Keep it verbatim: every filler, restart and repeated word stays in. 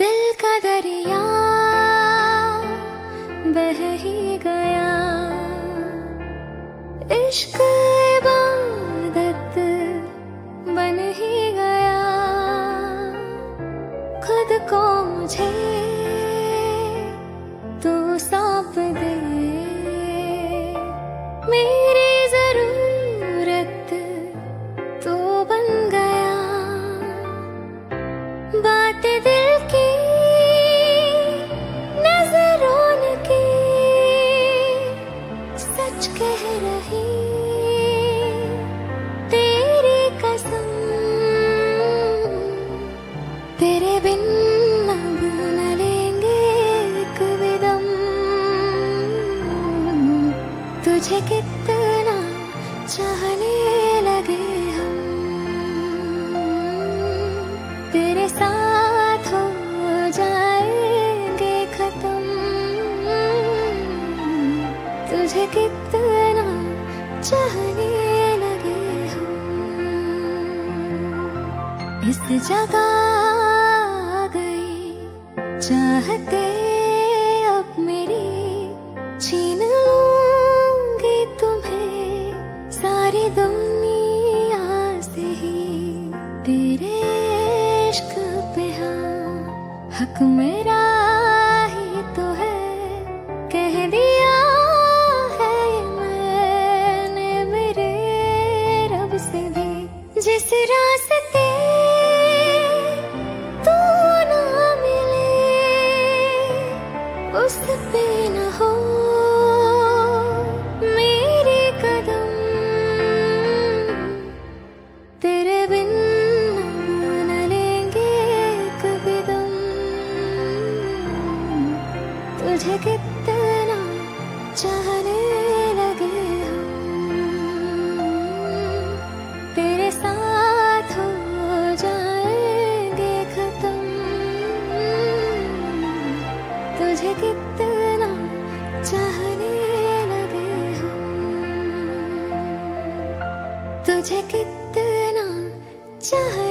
दिल का दरिया बह ही गया, इश्क़ इबादत बन ही गया। खुद को मुझे तू सौंप दे, मेरी ज़रूरत तू बन गया। बातें दिल की नजरों की सच कह रही, तेरी कसम तेरे बिन अब न लेंगे एक विदम। तुझे कितना चाहने लगे हम, तेरे साथ हो जाएंगे खत्म। तुझे कितना चाहने लगे हम। इस जगह चाहते अब मेरी छीन लूंगी तुम्हें, सारी दुनिया से ही तेरे इश्क पे हाँ हक मेरा ही तो है। कह दिया है मैंने मेरे रब से भी, जिस रास्ते उस पे न हो मेरे कदम। तेरे बिन न लेंगे कभी दम। तुझे कितना चाहने लगे हम, तेरे साथ हो जाएंगे खत्म। तुझे कितना चाहने लगे हम। तुझे कितना चाहने